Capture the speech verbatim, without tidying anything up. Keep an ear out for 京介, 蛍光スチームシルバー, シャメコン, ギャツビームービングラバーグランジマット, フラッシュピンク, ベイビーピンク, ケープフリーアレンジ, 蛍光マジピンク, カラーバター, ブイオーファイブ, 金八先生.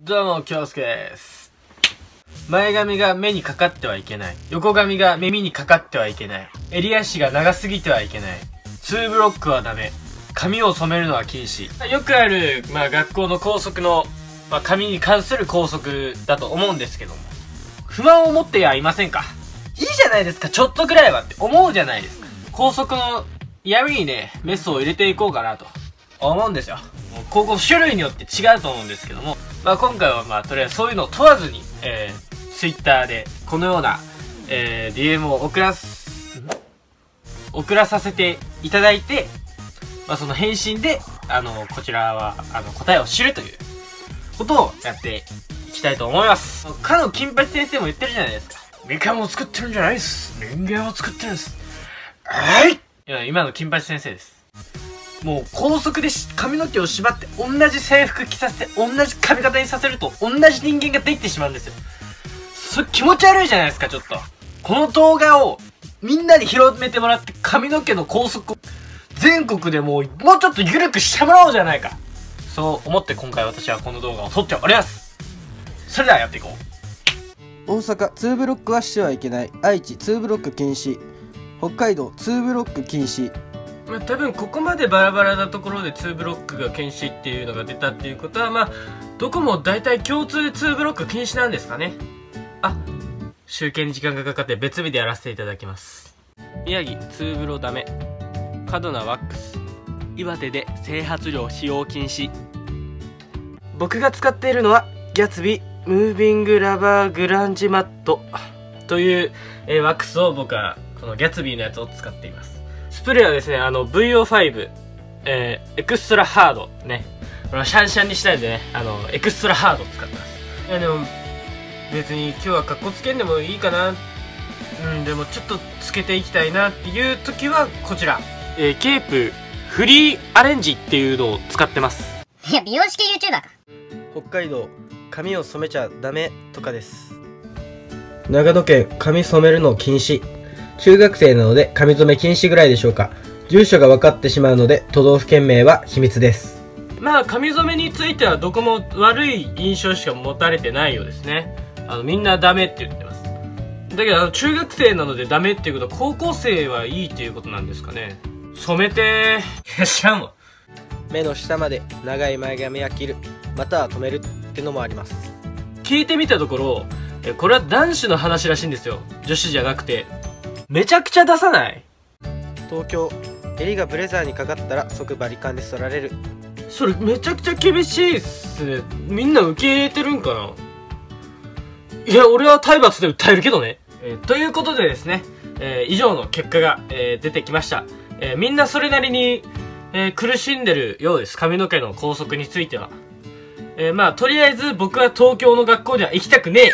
どうも、京介です。前髪が目にかかってはいけない。横髪が耳にかかってはいけない。襟足が長すぎてはいけない。ツーブロックはダメ。髪を染めるのは禁止。よくある、まあ学校の校則の、まあ髪に関する校則だと思うんですけども。不満を持ってはいませんか？いいじゃないですか、ちょっとぐらいはって思うじゃないですか。校則の闇にね、メスを入れていこうかなと思うんですよ。もう高校種類によって違うと思うんですけども。まあ今回はまあとりあえずそういうのを問わずに、えー、Twitter でこのような、えー、ディーエム を送らす、送らさせていただいて、まあその返信で、あの、こちらは、あの、答えを知るということをやっていきたいと思います。かの金八先生も言ってるじゃないですか。みかんを作ってるんじゃないです。人間を作ってるんです。はい！今の金八先生です。もう高速で髪の毛を縛って同じ制服着させて同じ髪型にさせると同じ人間ができてしまうんですよ。それ気持ち悪いじゃないですか、ちょっと。この動画をみんなに広めてもらって髪の毛の高速を全国でもうもうちょっと緩くしてもらおうじゃないか。そう思って今回私はこの動画を撮っております。それではやっていこう。大阪ツーブロックはしてはいけない。愛知ツーブロック禁止。北海道ツーブロック禁止。まあ多分ここまでバラバラなところでツーブロックが禁止っていうのが出たっていうことは、まあどこも大体共通でツーブロック禁止なんですかね。あ、集計に時間がかかって別日でやらせていただきます。宮城ツーブロダメ。過度なワックス。岩手で整髪料使用禁止。僕が使っているのはギャツビームービングラバーグランジマットという、えー、ワックスを僕はこのギャツビーのやつを使っています。スプレーはですね、あの ブイオーファイブ、えー、エクストラハードね、このシャンシャンにしたいんでね、あのエクストラハード使ってます。いやでも別に今日はカッコつけんでもいいかな、うん、でもちょっとつけていきたいなっていう時はこちら、えー、ケープフリーアレンジっていうのを使ってます。いや美容師系 YouTuber か。北海道髪を染めちゃダメとかです。長野県髪染めるの禁止。中学生なので髪染め禁止ぐらいでしょうか。住所が分かってしまうので都道府県名は秘密です。まあ髪染めについてはどこも悪い印象しか持たれてないようですね。あのみんなダメって言ってます。だけどあの中学生なのでダメっていうことは高校生はいいっていうことなんですかね。染めていや知らんわ。目の下まで長い前髪は切る、または止めるってのもあります。聞いてみたところこれは男子の話らしいんですよ、女子じゃなくて。めちゃくちゃ出さない。東京、襟がブレザーにかかったら即バリカンで剃られる。それめちゃくちゃ厳しいっすね。みんな受け入れてるんかな。いや俺は体罰で訴えるけどね、えー、ということでですね、えー、以上の結果が、えー、出てきました。えー、みんなそれなりに、えー、苦しんでるようです、髪の毛の拘束については。えー、まあとりあえず僕は東京の学校では行きたくねえ。